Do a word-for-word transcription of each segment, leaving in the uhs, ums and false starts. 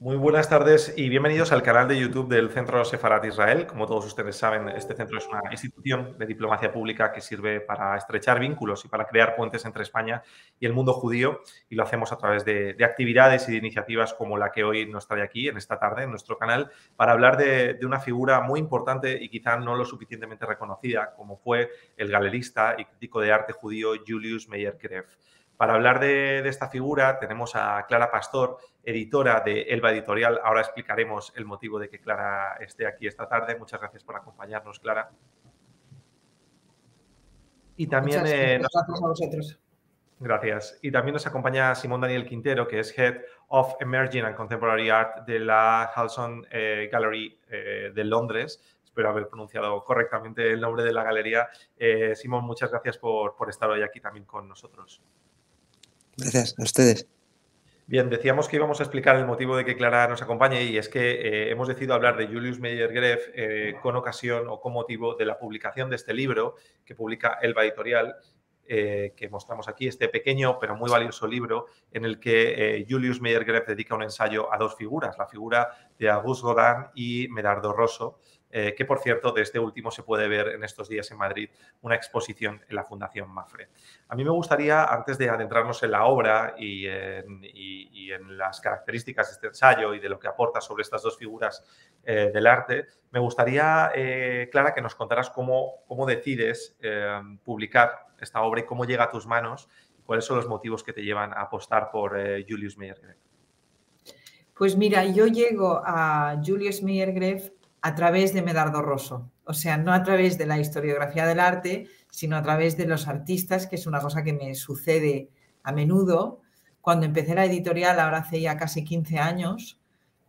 Muy buenas tardes y bienvenidos al canal de YouTube del Centro Sefarad Israel. Como todos ustedes saben, este centro es una institución de diplomacia pública que sirve para estrechar vínculos y para crear puentes entre España y el mundo judío, y lo hacemos a través de, de actividades y de iniciativas como la que hoy nos trae aquí, en esta tarde, en nuestro canal, para hablar de, de una figura muy importante y quizá no lo suficientemente reconocida, como fue el galerista y crítico de arte judío Julius Meier-Graefe. Para hablar de, de esta figura tenemos a Clara Pastor, editora de Elba Editorial. Ahora explicaremos el motivo de que Clara esté aquí esta tarde. Muchas gracias por acompañarnos, Clara. Y también, Muchas gracias, eh, nos... gracias a vosotros. Gracias. Y también nos acompaña Simon Daniel Quintero, que es Head of Emerging and Contemporary Art de la Halcyon eh, Gallery eh, de Londres. Espero haber pronunciado correctamente el nombre de la galería. Eh, Simon, muchas gracias por, por estar hoy aquí también con nosotros. Gracias a ustedes. Bien, decíamos que íbamos a explicar el motivo de que Clara nos acompañe, y es que eh, hemos decidido hablar de Julius Meier-Graefe eh, con ocasión o con motivo de la publicación de este libro que publica Elba Editorial, eh, que mostramos aquí, este pequeño pero muy valioso libro en el que eh, Julius Meier-Graefe dedica un ensayo a dos figuras, la figura de Auguste Rodin y Medardo Rosso, eh, que, por cierto, de este último se puede ver en estos días en Madrid una exposición en la Fundación MAPFRE. A mí me gustaría, antes de adentrarnos en la obra y en, y, y en las características de este ensayo y de lo que aporta sobre estas dos figuras eh, del arte, me gustaría, eh, Clara, que nos contaras cómo, cómo decides eh, publicar esta obra y cómo llega a tus manos, y cuáles son los motivos que te llevan a apostar por eh, Julius Meier-Graefe. Pues mira, yo llego a Julius Meier-Graefe a través de Medardo Rosso, o sea, no a través de la historiografía del arte, sino a través de los artistas, que es una cosa que me sucede a menudo. Cuando empecé la editorial, ahora hace ya casi quince años,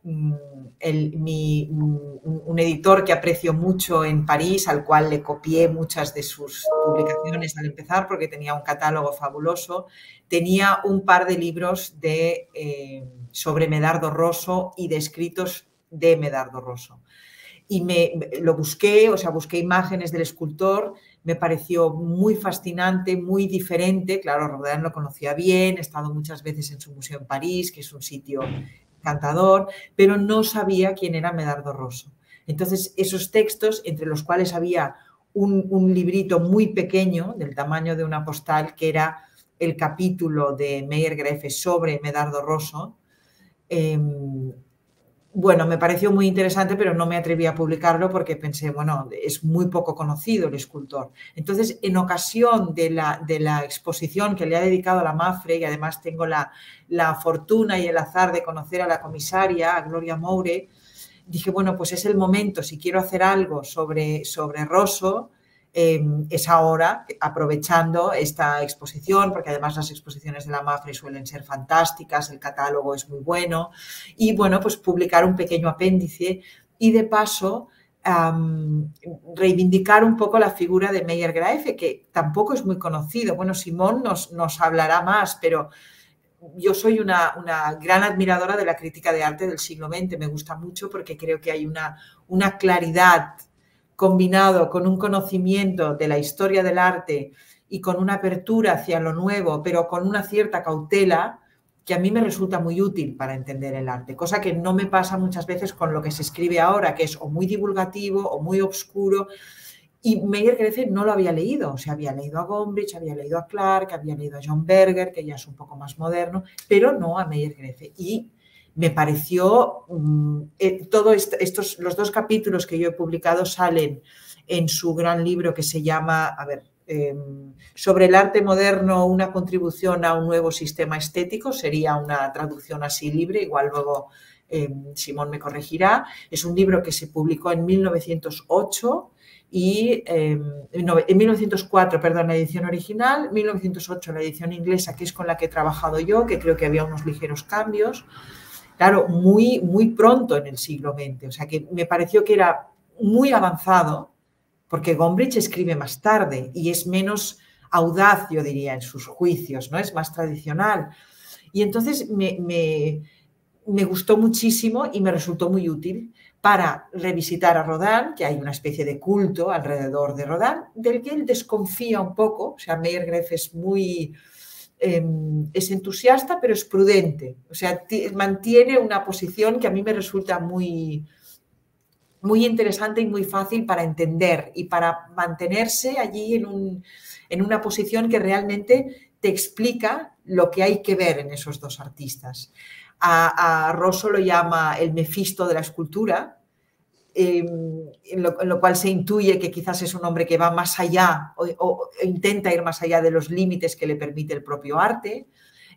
el, mi, un editor que aprecio mucho en París, al cual le copié muchas de sus publicaciones al empezar, porque tenía un catálogo fabuloso, tenía un par de libros de, eh, sobre Medardo Rosso y de escritos de Medardo Rosso. Y me, lo busqué, o sea, busqué imágenes del escultor, me pareció muy fascinante, muy diferente. Claro, Rodin lo conocía bien, he estado muchas veces en su museo en París, que es un sitio encantador, pero no sabía quién era Medardo Rosso. Entonces, esos textos, entre los cuales había un, un librito muy pequeño, del tamaño de una postal, que era el capítulo de Meier-Graefe sobre Medardo Rosso, eh, bueno, me pareció muy interesante, pero no me atreví a publicarlo porque pensé, bueno, es muy poco conocido el escultor. Entonces, en ocasión de la, de la exposición que le ha dedicado a la MAPFRE, y además tengo la, la fortuna y el azar de conocer a la comisaria, a Gloria Moure, dije, bueno, pues es el momento, si quiero hacer algo sobre, sobre Rosso, eh, es ahora, aprovechando esta exposición, porque además las exposiciones de la MAPFRE suelen ser fantásticas, el catálogo es muy bueno, y bueno, pues publicar un pequeño apéndice y de paso um, reivindicar un poco la figura de Meier-Graefe, que tampoco es muy conocido. Bueno, Simón nos, nos hablará más, pero yo soy una, una gran admiradora de la crítica de arte del siglo veinte, me gusta mucho porque creo que hay una, una claridad combinado con un conocimiento de la historia del arte y con una apertura hacia lo nuevo, pero con una cierta cautela, que a mí me resulta muy útil para entender el arte, cosa que no me pasa muchas veces con lo que se escribe ahora, que es o muy divulgativo o muy obscuro. Y Meier-Graefe no lo había leído, o sea, había leído a Gombrich, había leído a Clark, había leído a John Berger, que ya es un poco más moderno, pero no a Meier-Graefe. Y me pareció, eh, todos estos, los dos capítulos que yo he publicado salen en su gran libro que se llama, a ver, eh, sobre el arte moderno, una contribución a un nuevo sistema estético, sería una traducción así libre, igual luego eh, Simón me corregirá. Es un libro que se publicó en mil novecientos ocho y eh, no, en mil novecientos cuatro, perdón, la edición original, mil novecientos ocho la edición inglesa, que es con la que he trabajado yo, que creo que había unos ligeros cambios. Claro, muy, muy pronto en el siglo veinte, o sea que me pareció que era muy avanzado, porque Gombrich escribe más tarde y es menos audaz, yo diría, en sus juicios, ¿no? Es más tradicional. Y entonces me, me, me gustó muchísimo y me resultó muy útil para revisitar a Rodin, que hay una especie de culto alrededor de Rodin, del que él desconfía un poco. O sea, Meier-Graefe es muy... eh, es entusiasta pero es prudente, o sea, mantiene una posición que a mí me resulta muy, muy interesante y muy fácil para entender y para mantenerse allí en, un, en una posición que realmente te explica lo que hay que ver en esos dos artistas. A, a Rosso lo llama el Mefisto de la escultura, Eh, en, lo, en lo cual se intuye que quizás es un hombre que va más allá o, o intenta ir más allá de los límites que le permite el propio arte.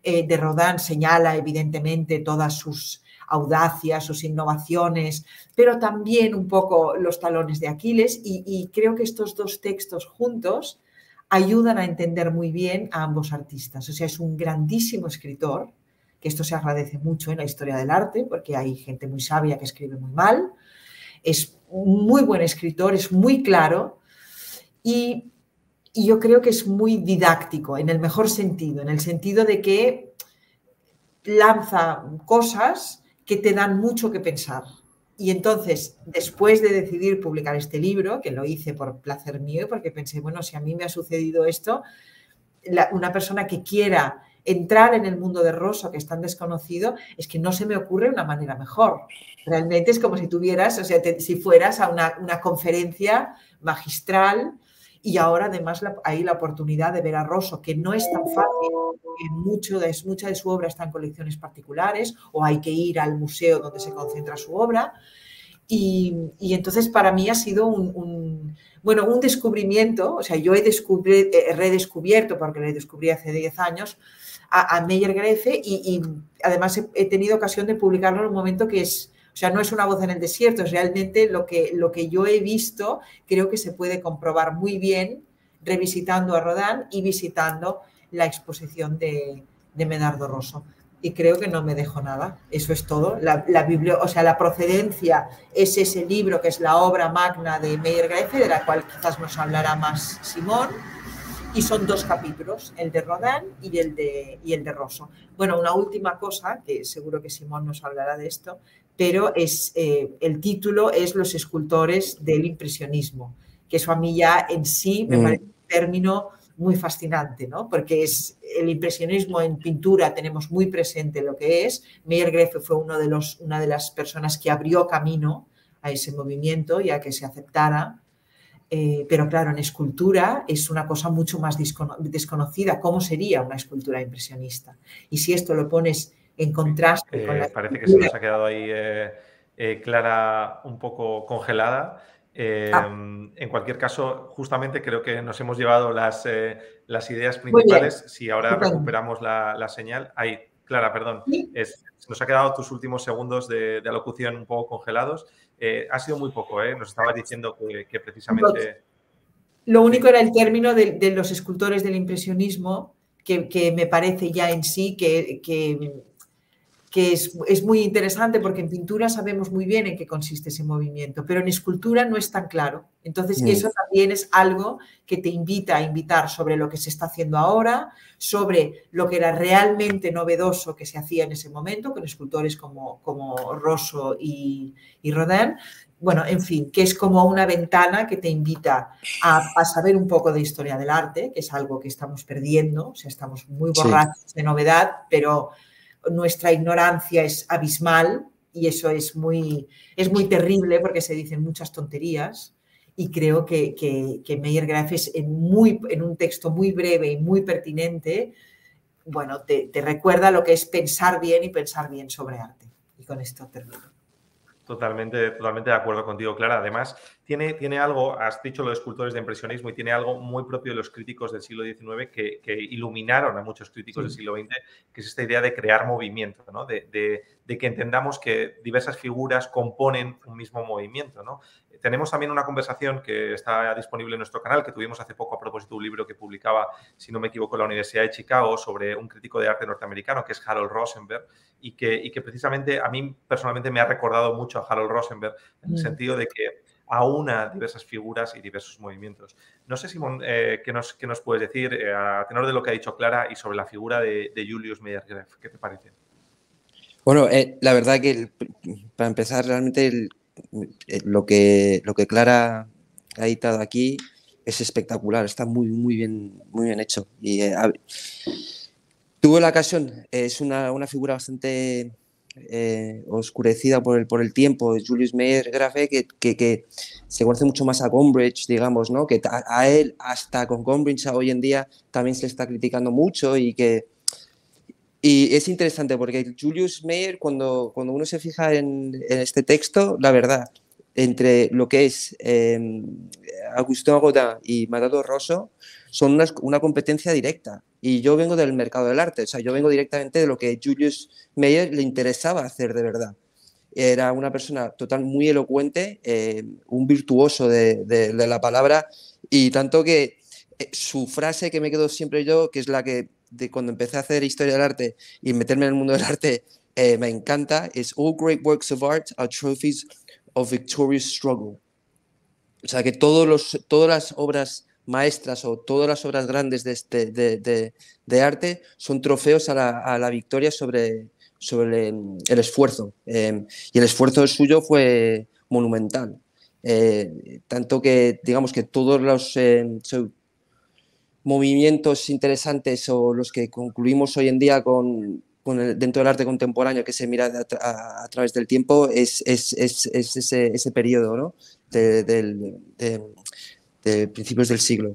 Eh, de Rodin señala evidentemente todas sus audacias, sus innovaciones, pero también un poco los talones de Aquiles, y, y creo que estos dos textos juntos ayudan a entender muy bien a ambos artistas. O sea, es un grandísimo escritor, que esto se agradece mucho en la historia del arte porque hay gente muy sabia que escribe muy mal. Es un muy buen escritor, es muy claro y, y yo creo que es muy didáctico en el mejor sentido, en el sentido de que lanza cosas que te dan mucho que pensar. Y entonces, después de decidir publicar este libro, que lo hice por placer mío y porque pensé, bueno, si a mí me ha sucedido esto, la, una persona que quiera entrar en el mundo de Rosso, que es tan desconocido, es que no se me ocurre una manera mejor. Realmente es como si tuvieras, o sea, te, si fueras a una, una conferencia magistral, y ahora además la, hay la oportunidad de ver a Rosso, que no es tan fácil, porque mucho de, mucha de su obra está en colecciones particulares o hay que ir al museo donde se concentra su obra. Y, y entonces para mí ha sido un, un, bueno, un descubrimiento, o sea, yo he, descubri, he redescubierto, porque lo descubrí hace diez años, a, a Meier-Graefe y, y además he, he tenido ocasión de publicarlo en un momento que es, o sea, no es una voz en el desierto, es realmente lo que, lo que yo he visto, creo que se puede comprobar muy bien revisitando a Rodin y visitando la exposición de, de Medardo Rosso. Y creo que no me dejo nada, eso es todo. La, la, biblio, o sea, la procedencia es ese libro que es la obra magna de Meier-Graefe, de la cual quizás nos hablará más Simón, y son dos capítulos, el de Rodin y el de, y el de Rosso. Bueno, una última cosa, que seguro que Simón nos hablará de esto, pero es, eh, el título es Los escultores del impresionismo, que eso a mí ya en sí me [S2] Mm. [S1] Parece un término muy fascinante, ¿no? Porque es el impresionismo en pintura, tenemos muy presente lo que es. Meier-Graefe fue uno de los, una de las personas que abrió camino a ese movimiento y a que se aceptara. Eh, pero claro, en escultura es una cosa mucho más descono desconocida. ¿Cómo sería una escultura impresionista? Y si esto lo pones en contraste eh, con la parece escultura, que se nos ha quedado ahí eh, eh, Clara un poco congelada. Eh, ah. En cualquier caso, justamente creo que nos hemos llevado las, eh, las ideas principales. Si ahora recuperamos la, la señal. Ahí, Clara, perdón. ¿Sí? Es, nos ha quedado tus últimos segundos de, de alocución un poco congelados. Eh, ha sido muy poco, ¿eh? Nos estabas diciendo que, que precisamente... Lo único era el término de, de los escultores del impresionismo, que, que me parece ya en sí que... que que es, es muy interesante porque en pintura sabemos muy bien en qué consiste ese movimiento, pero en escultura no es tan claro. Entonces, sí. Eso también es algo que te invita a invitar sobre lo que se está haciendo ahora, sobre lo que era realmente novedoso que se hacía en ese momento, con escultores como, como Rosso y, y Rodin. Bueno, en fin, que es como una ventana que te invita a, a saber un poco de historia del arte, que es algo que estamos perdiendo, o sea, estamos muy borrachos sí. de novedad, pero... Nuestra ignorancia es abismal y eso es muy, es muy terrible porque se dicen muchas tonterías y creo que, que, que Meier-Graefe es en, muy, en un texto muy breve y muy pertinente, bueno, te, te recuerda lo que es pensar bien y pensar bien sobre arte. Y con esto termino. Totalmente, totalmente de acuerdo contigo, Clara. Además, tiene, tiene algo, has dicho los escultores de impresionismo, y tiene algo muy propio de los críticos del siglo diecinueve que, que iluminaron a muchos críticos sí. del siglo veinte, que es esta idea de crear movimiento, ¿no? De, de, de que entendamos que diversas figuras componen un mismo movimiento, ¿no? Tenemos también una conversación que está disponible en nuestro canal, que tuvimos hace poco a propósito de un libro que publicaba, si no me equivoco, la Universidad de Chicago, sobre un crítico de arte norteamericano, que es Harold Rosenberg, y que, y que precisamente a mí personalmente me ha recordado mucho a Harold Rosenberg, en el sentido de que aúna diversas figuras y diversos movimientos. No sé, Simón, eh, ¿qué, nos, qué nos puedes decir eh, a tenor de lo que ha dicho Clara y sobre la figura de, de Julius Meier-Graefe? ¿Qué te parece? Bueno, eh, la verdad que el, para empezar realmente el Lo que, lo que Clara ha editado aquí es espectacular, está muy, muy, bien, muy bien hecho. Y, eh, Tuve la ocasión, es una, una figura bastante eh, oscurecida por el, por el tiempo, Julius Meier-Graefe, que, que, que se conoce mucho más a Gombrich, digamos, ¿no? Que a, a él, hasta con Gombrich hoy en día, también se le está criticando mucho y que... Y es interesante porque Julius Meier, cuando, cuando uno se fija en, en este texto, la verdad, entre lo que es eh, Auguste Rodin y Medardo Rosso, son una, una competencia directa. Y yo vengo del mercado del arte, o sea, yo vengo directamente de lo que Julius Meier le interesaba hacer de verdad. Era una persona total, muy elocuente, eh, un virtuoso de, de, de la palabra, y tanto que eh, su frase que me quedo siempre yo, que es la que de cuando empecé a hacer historia del arte y meterme en el mundo del arte, eh, me encanta, es "All great works of art are trophies of victorious struggle". O sea, que todos los, todas las obras maestras o todas las obras grandes de, este, de, de, de arte son trofeos a la, a la victoria sobre, sobre el, el esfuerzo, eh, y el esfuerzo suyo fue monumental, eh, tanto que digamos que todos los eh, movimientos interesantes o los que concluimos hoy en día con, con el, dentro del arte contemporáneo que se mira a, tra a, a través del tiempo es, es, es, es ese, ese periodo, ¿no? de, del de, de principios del siglo.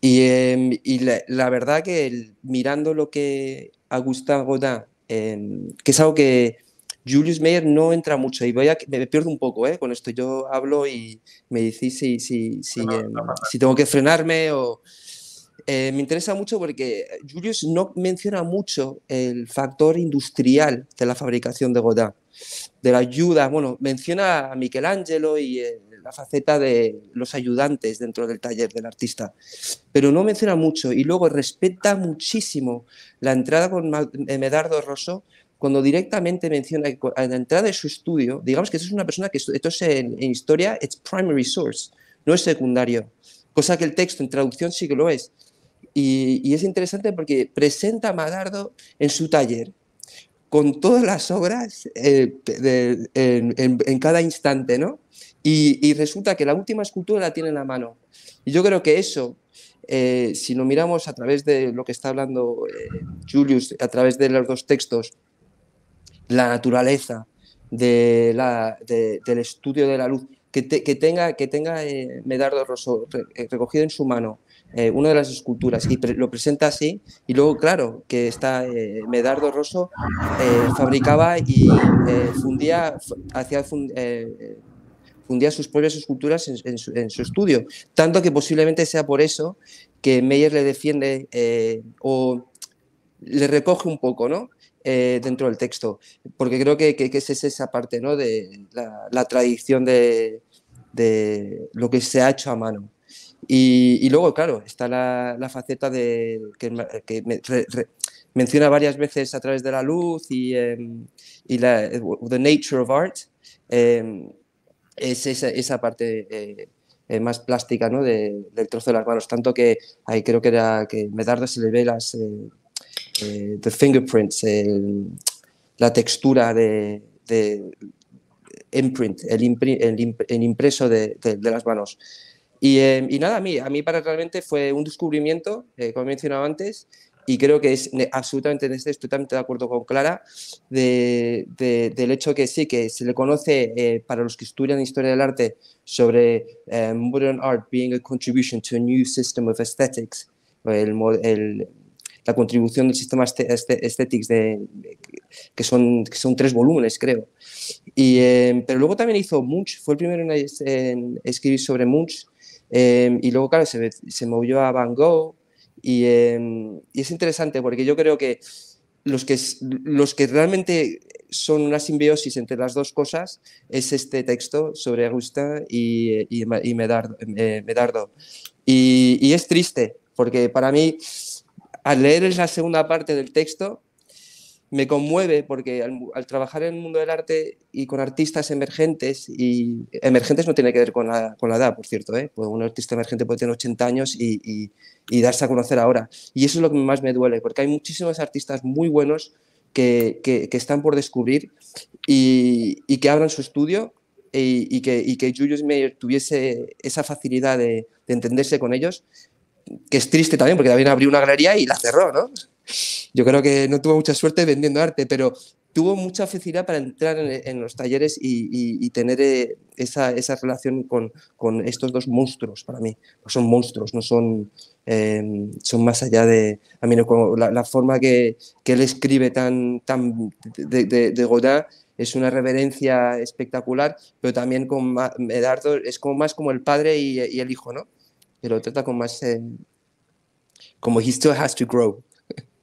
Y, eh, y la, la verdad que el, mirando lo que Auguste Rodin, eh, que es algo que Julius Meier no entra mucho, y voy a, me pierdo un poco eh, con esto, yo hablo y me decís si, si, si, no, eh, no, no. si tengo que frenarme o... Eh, me interesa mucho porque Julius no menciona mucho el factor industrial de la fabricación de Rodin, de la ayuda, bueno, menciona a Michelangelo y eh, la faceta de los ayudantes dentro del taller del artista, pero no menciona mucho. Y luego respeta muchísimo la entrada con Medardo Rosso cuando directamente menciona a la entrada de su estudio, digamos que es una persona que, esto es en, en historia, es primary source, no es secundario, cosa que el texto en traducción sí que lo es. Y, y es interesante porque presenta a Medardo en su taller, con todas las obras eh, de, en, en, en cada instante, ¿no? Y, y resulta que la última escultura la tiene en la mano. Y yo creo que eso, eh, si lo miramos a través de lo que está hablando eh, Julius, a través de los dos textos, la naturaleza de la, de, del estudio de la luz, que, te, que tenga, que tenga eh, Medardo Rosso recogido en su mano, Eh, una de las esculturas, y pre lo presenta así, y luego, claro, que está eh, Medardo Rosso eh, fabricaba y eh, fundía, hacía fund eh, fundía sus propias esculturas en, en, su, en su estudio, tanto que posiblemente sea por eso que Meier le defiende eh, o le recoge un poco, ¿no? Eh, dentro del texto, porque creo que, que, que es esa parte, ¿no? De la, la tradición de, de lo que se ha hecho a mano. Y, y luego, claro, está la, la faceta de, que, que me, re, re, menciona varias veces a través de la luz y, eh, y la the nature of art, eh, es esa, esa parte eh, eh, más plástica, ¿no? de, del trozo de las manos, tanto que ahí creo que era que Medardo se le ve las eh, eh, the fingerprints, el, la textura de, de imprint, el, impri, el, imp, el impreso de, de, de las manos. Y, eh, y nada, a mí, a mí para realmente fue un descubrimiento, eh, como he mencionado antes, y creo que es absolutamente, estoy totalmente de acuerdo con Clara, de, de, del hecho que sí, que se le conoce, eh, para los que estudian historia del arte, sobre eh, Modern Art being a contribution to a new system of aesthetics, el, el, la contribución del sistema aesthetics, de, que, son, que son tres volúmenes, creo. Y, eh, pero luego también hizo Munch, fue el primero en, en escribir sobre Munch. Eh, y luego, claro, se, se movió a Van Gogh y, eh, y es interesante porque yo creo que los que, los que realmente son una simbiosis entre las dos cosas es este texto sobre Auguste y, y, y Medardo. Eh, Medardo. Y, y es triste porque para mí, al leer la segunda parte del texto, me conmueve porque al, al trabajar en el mundo del arte y con artistas emergentes, y emergentes no tiene que ver con la, con la edad, por cierto, ¿eh? Pues un artista emergente puede tener ochenta años y, y, y darse a conocer ahora. Y eso es lo que más me duele, porque hay muchísimos artistas muy buenos que, que, que están por descubrir y, y que abran su estudio y, y, que, y que Julius Meier tuviese esa facilidad de, de entenderse con ellos, que es triste también, porque también abrió una galería y la cerró, ¿no? Yo creo que no tuvo mucha suerte vendiendo arte, pero tuvo mucha facilidad para entrar en, en los talleres y, y, y tener eh, esa, esa relación con, con estos dos monstruos para mí. Pues son monstruos, no son, eh, son más allá de... A mí no, como la, la forma que, que él escribe tan, tan de, de, de Godin es una reverencia espectacular, pero también con Medardo es como más como el padre y, y el hijo, ¿no? Que lo trata con más... Eh, como he still has to grow.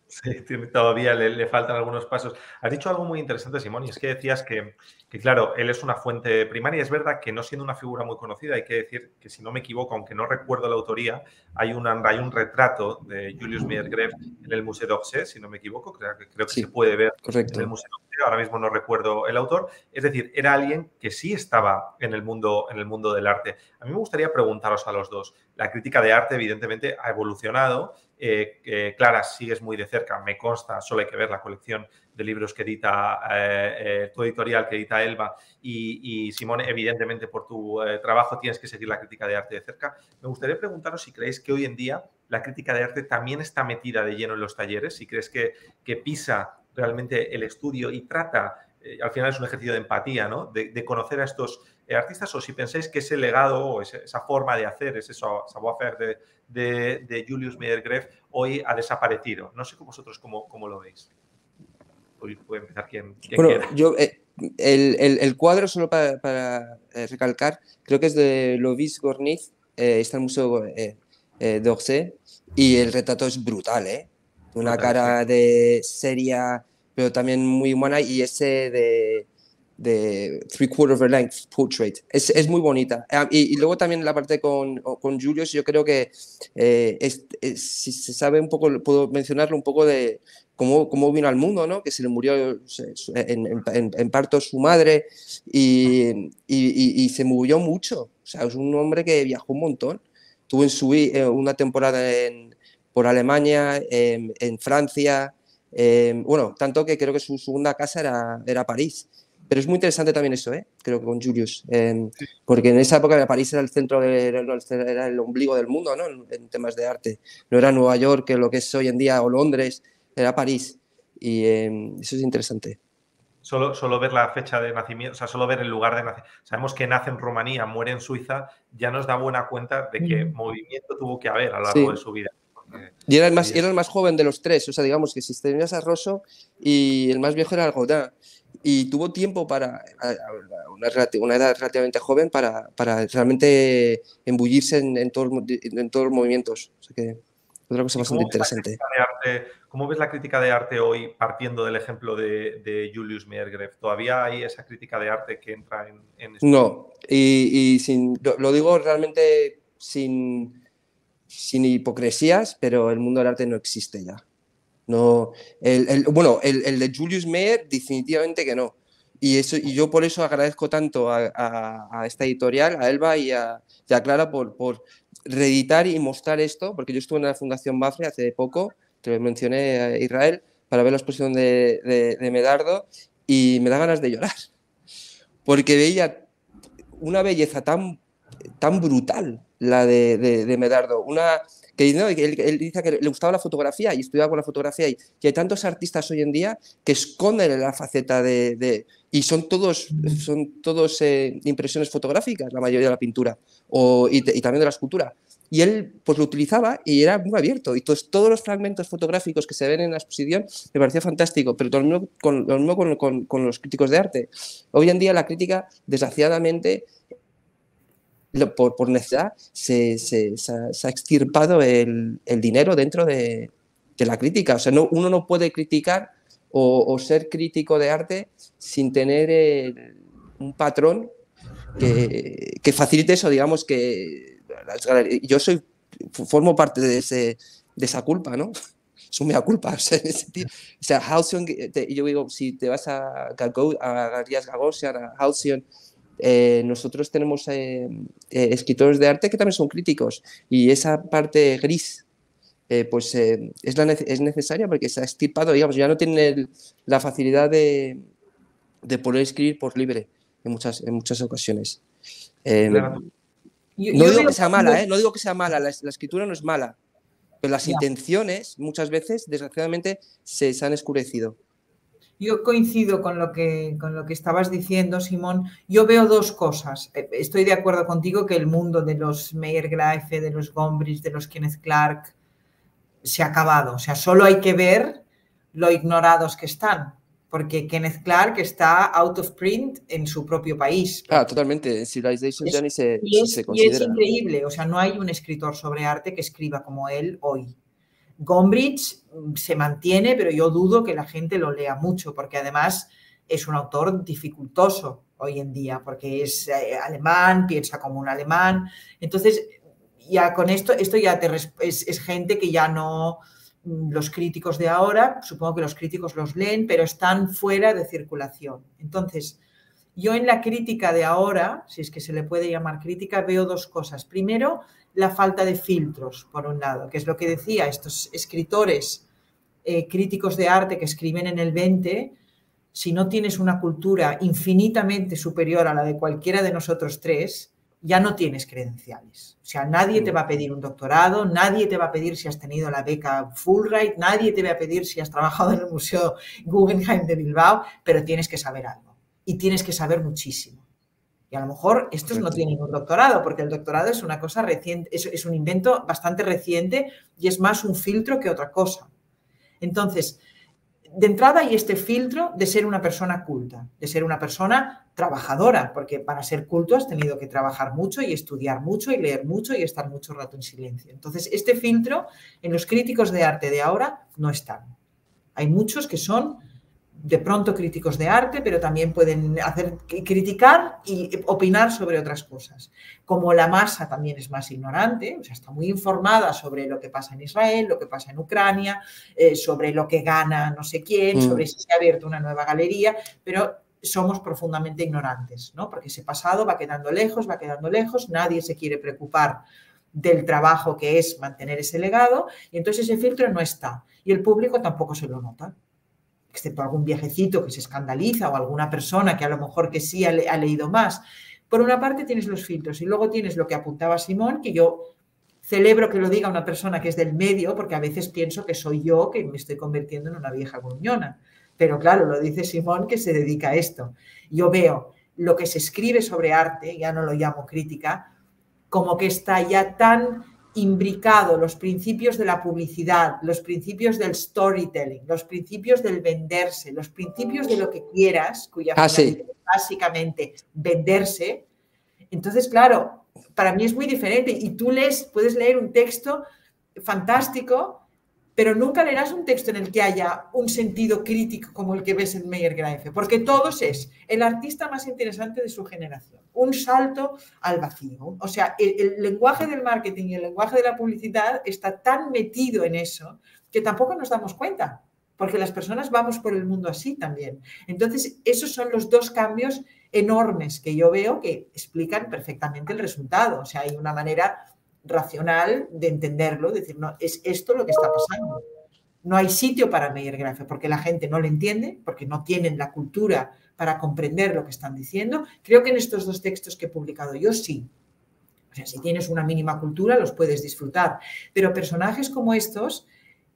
Sí, todavía le, le faltan algunos pasos. Has dicho algo muy interesante, Simón, y es que decías que, que, claro, él es una fuente primaria. Es verdad que no siendo una figura muy conocida, hay que decir que, si no me equivoco, aunque no recuerdo la autoría, hay, una, hay un retrato de Julius Meier-Graefe en el Museo d'Orsay, si no me equivoco, creo, creo que sí, se puede ver correcto. En el Museo d'Orsay. Ahora mismo no recuerdo el autor. Es decir, era alguien que sí estaba en el mundo, en el mundo del arte. A mí me gustaría preguntaros a los dos. La crítica de arte, evidentemente, ha evolucionado. Eh, eh, Clara, sigues muy de cerca, me consta, solo hay que ver la colección de libros que edita eh, eh, tu editorial, que edita Elba, y, y Simón, evidentemente por tu eh, trabajo tienes que seguir la crítica de arte de cerca. Me gustaría preguntaros si creéis que hoy en día la crítica de arte también está metida de lleno en los talleres, si crees que, que pisa realmente el estudio y trata, eh, al final es un ejercicio de empatía, ¿no?, de, de conocer a estos artistas, o si pensáis que ese legado o esa forma de hacer, ese savoir-faire de, de, de Julius Meier-Graefe hoy ha desaparecido. No sé cómo vosotros cómo, cómo lo veis. Hoy puede empezar quien, quien bueno, quiera. Yo, eh, el, el, el cuadro, solo para, para eh, recalcar, creo que es de Lovis Corinth, eh, está en el Museo eh, eh, d'Orsay, y el retrato es brutal, ¿eh? Una brutal, cara sí. de seria, pero también muy humana, y ese de... de three quarter of a length portrait. Es, es muy bonita. Y, y luego también la parte con, con Julius, yo creo que eh, es, es, si se sabe un poco, puedo mencionarlo un poco de cómo, cómo vino al mundo, ¿no? Que se le murió en, en, en parto su madre y, y, y, y se movió mucho. O sea, es un hombre que viajó un montón. Tuvo en su, eh, una temporada en, por Alemania, en, en Francia. Eh, bueno, tanto que creo que su segunda casa era, era París. Pero es muy interesante también eso, ¿eh? Creo que con Julius, eh, porque en esa época París era el centro, de, era el ombligo del mundo, ¿no? En, en temas de arte. No era Nueva York, que lo que es hoy en día, o Londres, era París. Y eh, eso es interesante. Solo, solo ver la fecha de nacimiento, o sea, solo ver el lugar de nacimiento. Sabemos que nace en Rumanía, muere en Suiza, ya nos da buena cuenta de que mm. movimiento tuvo que haber a lo largo sí. de su vida. Y era el, más, era el más joven de los tres, o sea, digamos que si tenías a Rosso y el más viejo era Godin. Y tuvo tiempo para, una, una edad relativamente joven, para, para realmente embullirse en, en, todo, en todos los movimientos. O sea que, otra cosa bastante interesante. Arte, ¿cómo ves la crítica de arte hoy partiendo del ejemplo de, de Julius Meier-Graefe? ¿Todavía hay esa crítica de arte que entra en... en este... No, y, y sin, lo digo realmente sin, sin hipocresías, pero el mundo del arte no existe ya. No, el, el, bueno, el, el de Julius Meier definitivamente que no. Y, eso, y yo por eso agradezco tanto a, a, a esta editorial, a Elba y a, y a Clara por, por reeditar y mostrar esto, porque yo estuve en la Fundación MAPFRE hace poco, te lo mencioné a Israel, para ver la exposición de, de, de Medardo y me da ganas de llorar, porque veía una belleza tan, tan brutal la de, de, de Medardo, una... Que, ¿no? él, él dice que le gustaba la fotografía y estudiaba con la fotografía y, y hay tantos artistas hoy en día que esconden la faceta de... de y son todos, son todos eh, impresiones fotográficas, la mayoría de la pintura o, y, y también de la escultura. Y él pues lo utilizaba y era muy abierto. Y todos, todos los fragmentos fotográficos que se ven en la exposición me parecía fantástico, pero todo lo mismo, con, lo mismo con, con, con los críticos de arte. Hoy en día la crítica, desgraciadamente... Por, por necesidad se, se, se, ha, se ha extirpado el, el dinero dentro de, de la crítica. O sea, no, uno no puede criticar o, o ser crítico de arte sin tener el, un patrón que, que facilite eso, digamos que las galerías, yo soy, formo parte de, ese, de esa culpa, ¿no? Es un mea culpa, o sea, en ese sentido. O sea, Halcyon, te, yo digo, si te vas a Galerías Gagosian, a Halcyon, Eh, nosotros tenemos eh, eh, escritores de arte que también son críticos y esa parte gris eh, pues eh, es, la nece es necesaria porque se ha extirpado, digamos, ya no tienen la facilidad de, de poder escribir por libre en muchas, en muchas ocasiones. Eh, claro. No digo que sea mala, eh, no digo que sea mala, la, la escritura no es mala, Pero las ya. intenciones muchas veces, desgraciadamente, se, se han oscurecido. Yo coincido con lo que, con lo que estabas diciendo, Simón. Yo veo dos cosas. Estoy de acuerdo contigo que el mundo de los Meier-Graefe, de los Gombrich, de los Kenneth Clark, se ha acabado. O sea, solo hay que ver lo ignorados que están. Porque Kenneth Clark está out of print en su propio país. Ah, totalmente. Civilization ya ni se, y es, se considera. Y es increíble. O sea, no hay un escritor sobre arte que escriba como él hoy. Gombrich se mantiene, pero yo dudo que la gente lo lea mucho, porque además es un autor dificultoso hoy en día, porque es alemán, piensa como un alemán. Entonces, ya con esto, esto ya te, es, es gente que ya no... Los críticos de ahora, supongo que los críticos los leen, pero están fuera de circulación. Entonces, yo en la crítica de ahora, si es que se le puede llamar crítica, veo dos cosas. Primero, la falta de filtros, por un lado, que es lo que decía, estos escritores eh, críticos de arte que escriben en el veinte, si no tienes una cultura infinitamente superior a la de cualquiera de nosotros tres, ya no tienes credenciales. O sea, nadie te va a pedir un doctorado, nadie te va a pedir si has tenido la beca Fulbright, nadie te va a pedir si has trabajado en el Museo Guggenheim de Bilbao, pero tienes que saber algo y tienes que saber muchísimo. Y a lo mejor estos no tienen un doctorado, porque el doctorado es una cosa reciente, es, es un invento bastante reciente y es más un filtro que otra cosa. Entonces, de entrada hay este filtro de ser una persona culta, de ser una persona trabajadora, porque para ser culto has tenido que trabajar mucho y estudiar mucho y leer mucho y estar mucho rato en silencio. Entonces, este filtro en los críticos de arte de ahora no está. Hay muchos que son de pronto críticos de arte, pero también pueden hacer, criticar y opinar sobre otras cosas. Como la masa también es más ignorante, o sea, está muy informada sobre lo que pasa en Israel, lo que pasa en Ucrania, eh, sobre lo que gana no sé quién, mm. sobre si se ha abierto una nueva galería, pero somos profundamente ignorantes, ¿no? Porque ese pasado va quedando lejos, va quedando lejos, nadie se quiere preocupar del trabajo que es mantener ese legado y entonces ese filtro no está y el público tampoco se lo nota. Excepto algún viejecito que se escandaliza o alguna persona que a lo mejor que sí ha, le ha leído más. Por una parte tienes los filtros y luego tienes lo que apuntaba Simón, que yo celebro que lo diga una persona que es del medio, porque a veces pienso que soy yo que me estoy convirtiendo en una vieja gruñona. Pero claro, lo dice Simón que se dedica a esto. Yo veo lo que se escribe sobre arte, ya no lo llamo crítica, como que está ya tan imbricado los principios de la publicidad, los principios del storytelling, los principios del venderse, los principios de lo que quieras, cuya ah, finalidad sí. es básicamente venderse. Entonces, claro, para mí es muy diferente y tú lees, puedes leer un texto fantástico, pero nunca leerás un texto en el que haya un sentido crítico como el que ves en Meier-Graefe, porque todos es el artista más interesante de su generación, un salto al vacío. O sea, el, el lenguaje del marketing y el lenguaje de la publicidad está tan metido en eso que tampoco nos damos cuenta, porque las personas vamos por el mundo así también. Entonces, esos son los dos cambios enormes que yo veo que explican perfectamente el resultado. O sea, hay una manera racional de entenderlo, decir, no, es esto lo que está pasando. No hay sitio para Meier-Graefe porque la gente no lo entiende, porque no tienen la cultura para comprender lo que están diciendo. Creo que en estos dos textos que he publicado yo sí. O sea, si tienes una mínima cultura los puedes disfrutar. Pero personajes como estos,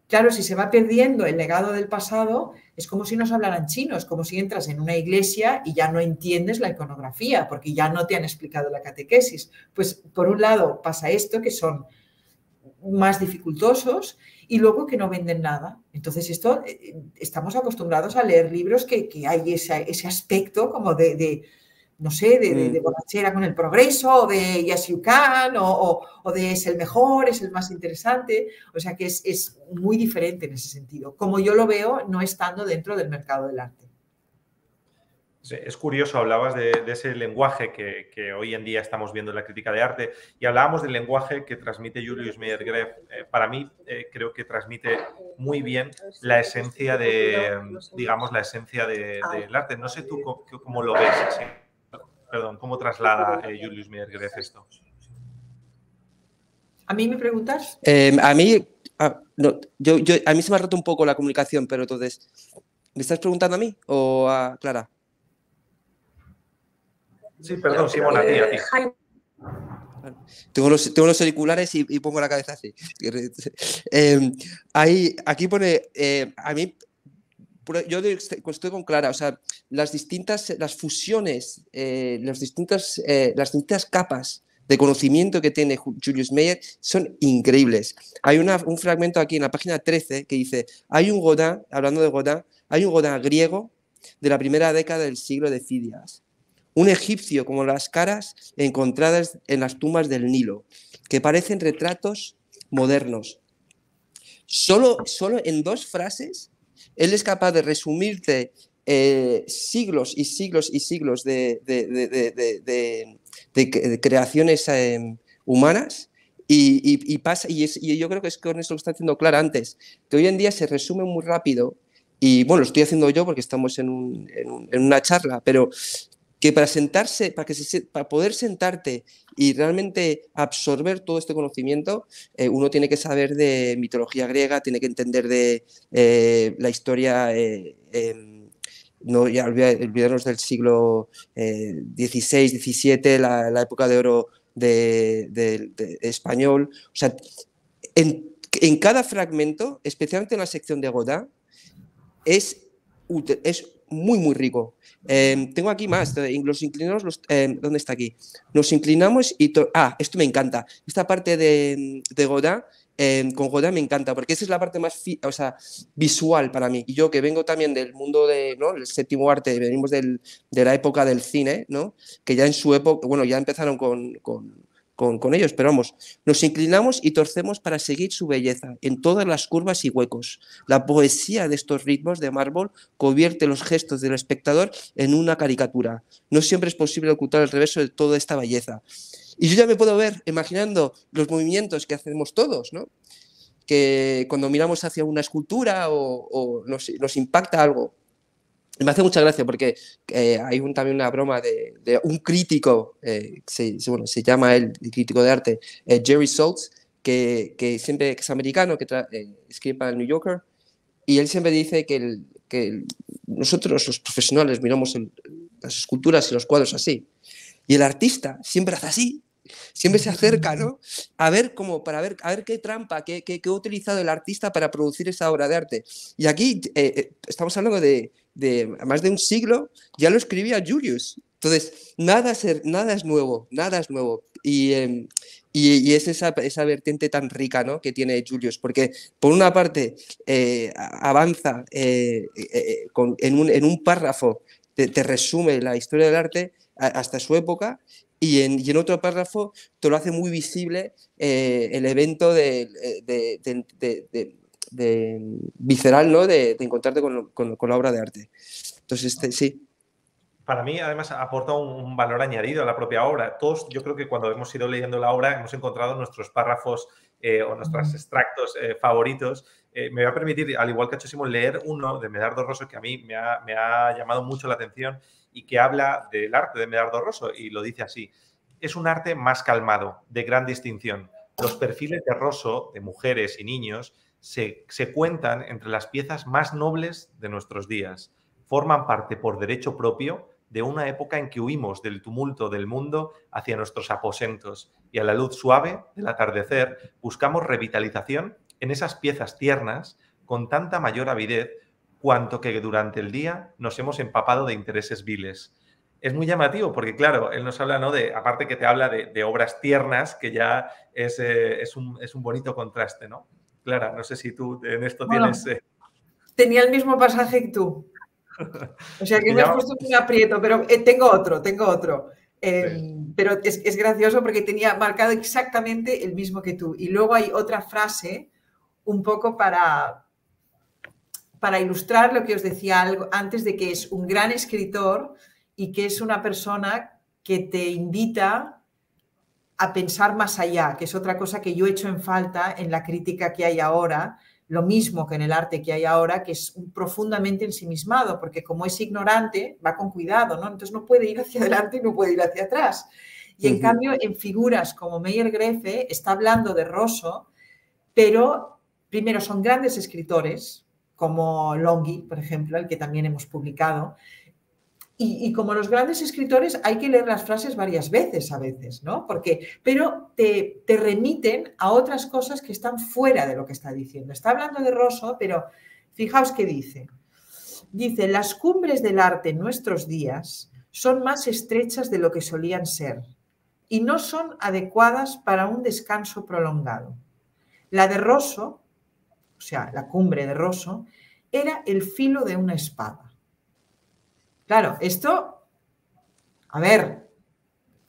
claro, si se va perdiendo el legado del pasado, es como si nos hablaran chino, es como si entras en una iglesia y ya no entiendes la iconografía, porque ya no te han explicado la catequesis. Pues, por un lado, pasa esto, que son más dificultosos, y luego que no venden nada. Entonces, esto estamos acostumbrados a leer libros que, que hay ese, ese aspecto como de... de no sé, de, de, de borrachera con el progreso, o de Yes You Can, o, o, o de es el mejor, es el más interesante. O sea que es, es muy diferente en ese sentido, como yo lo veo no estando dentro del mercado del arte. Es curioso, hablabas de, de ese lenguaje que, que hoy en día estamos viendo en la crítica de arte y hablábamos del lenguaje que transmite Julius Meier-Graefe. Eh, para mí, eh, creo que transmite muy bien la esencia de, digamos, la esencia del de, de arte. No sé tú cómo, cómo lo ves así. Perdón, ¿cómo traslada eh, Julius Meier-Graefe esto? ¿A mí me preguntas? Eh, a mí a, no, yo, yo, a mí se me ha roto un poco la comunicación, pero entonces, ¿me estás preguntando a mí o a Clara? Sí, perdón, Simón, a ti, a ti. Claro. Tengo, los, tengo los auriculares y, y pongo la cabeza así. eh, ahí, aquí pone, eh, a mí, yo estoy con Clara, o sea, las distintas, las fusiones, eh, las, distintas, eh, las distintas capas de conocimiento que tiene Julius Meier son increíbles. Hay una, un fragmento aquí en la página trece que dice, hay un Rodin, hablando de Rodin, hay un Rodin griego de la primera década del siglo de Fidias, un egipcio como las caras encontradas en las tumbas del Nilo, que parecen retratos modernos. Solo, solo en dos frases él es capaz de resumirte eh, siglos y siglos y siglos de, de, de, de, de, de, de creaciones eh, humanas y, y, y, pasa, y, es, y yo creo que es con eso lo está haciendo Clara antes, que hoy en día se resume muy rápido y bueno, lo estoy haciendo yo porque estamos en, un, en, un, en una charla, pero que para sentarse, para, que se, para poder sentarte y realmente absorber todo este conocimiento, eh, uno tiene que saber de mitología griega, tiene que entender de eh, la historia, eh, eh, no, ya olvidarnos del siglo dieciséis, diecisiete, la, la época de oro de, de, de español. O sea, en, en cada fragmento, especialmente en la sección de Godin, es es muy, muy rico. Eh, tengo aquí más. Los inclinados, los, eh, ¿dónde está aquí? Nos inclinamos y... Ah, esto me encanta. Esta parte de, de Godin, eh, con Godin me encanta, porque esa es la parte más o sea, visual para mí. Y yo que vengo también del mundo del ¿no? el séptimo arte, venimos del, de la época del cine, ¿no? Que ya en su época, bueno, ya empezaron con... con Con, con ellos, pero vamos, nos inclinamos y torcemos para seguir su belleza en todas las curvas y huecos. La poesía de estos ritmos de mármol convierte los gestos del espectador en una caricatura. No siempre es posible ocultar el reverso de toda esta belleza. Y yo ya me puedo ver imaginando los movimientos que hacemos todos, ¿no? Que cuando miramos hacia una escultura o, o nos, nos impacta algo. Me hace mucha gracia porque eh, hay un, también una broma de, de un crítico, eh, se, bueno, se llama él, el crítico de arte, eh, Jerry Saltz, que, que siempre que es americano, que tra eh, escribe para el New Yorker, y él siempre dice que, el, que el, nosotros los profesionales miramos el, las esculturas y los cuadros así, y el artista siempre hace así, siempre se acerca, ¿no? A ver cómo, para ver, a ver qué trampa, qué, qué, qué ha utilizado el artista para producir esa obra de arte. Y aquí eh, estamos hablando de, de más de un siglo, ya lo escribía Julius. Entonces, nada, ser, nada es nuevo, nada es nuevo. Y, eh, y, y es esa, esa vertiente tan rica, ¿no? Que tiene Julius, porque por una parte eh, avanza eh, eh, con, en, un, en un párrafo, te, te resume la historia del arte hasta su época. Y en, y en otro párrafo te lo hace muy visible eh, el evento de, de, de, de, de, de visceral, ¿no? De, de encontrarte con, con, con la obra de arte. Entonces, este, sí. Para mí, además, aporta un valor añadido a la propia obra. Todos, yo creo que cuando hemos ido leyendo la obra, hemos encontrado nuestros párrafos eh, o nuestros extractos eh, favoritos. Eh, me va a permitir, al igual que ha hecho Simón, leer uno de Medardo Rosso que a mí me ha, me ha llamado mucho la atención y que habla del arte de Medardo Rosso y lo dice así. Es un arte más calmado, de gran distinción. Los perfiles de Rosso, de mujeres y niños, se, se cuentan entre las piezas más nobles de nuestros días. Forman parte por derecho propio de una época en que huimos del tumulto del mundo hacia nuestros aposentos y a la luz suave del atardecer buscamos revitalización en esas piezas tiernas con tanta mayor avidez cuanto que durante el día nos hemos empapado de intereses viles. Es muy llamativo porque, claro, él nos habla, ¿no? De, aparte que te habla de, de obras tiernas, que ya es, eh, es, un, es un bonito contraste, ¿no? Clara, no sé si tú en esto bueno, tienes... Eh... Tenía el mismo pasaje que tú. O sea, que me has puesto un aprieto, pero eh, tengo otro, tengo otro. Eh, sí. Pero es, es gracioso porque tenía marcado exactamente el mismo que tú. Y luego hay otra frase un poco para... para ilustrar lo que os decía algo antes de que es un gran escritor y que es una persona que te invita a pensar más allá, que es otra cosa que yo he hecho en falta en la crítica que hay ahora, lo mismo que en el arte que hay ahora, que es profundamente ensimismado, porque como es ignorante, va con cuidado, ¿no? Entonces no puede ir hacia adelante y no puede ir hacia atrás. Y en [S2] Uh-huh. [S1] Cambio, en figuras como Meier-Graefe está hablando de Rosso, pero primero son grandes escritores, como Longhi, por ejemplo, el que también hemos publicado, Y, y como los grandes escritores hay que leer las frases varias veces a veces, ¿no? Porque, pero te, te remiten a otras cosas que están fuera de lo que está diciendo. Está hablando de Rosso, pero fijaos qué dice. Dice, las cumbres del arte en nuestros días son más estrechas de lo que solían ser y no son adecuadas para un descanso prolongado. La de Rosso, o sea, la cumbre de Rosso, era el filo de una espada. Claro, esto, a ver,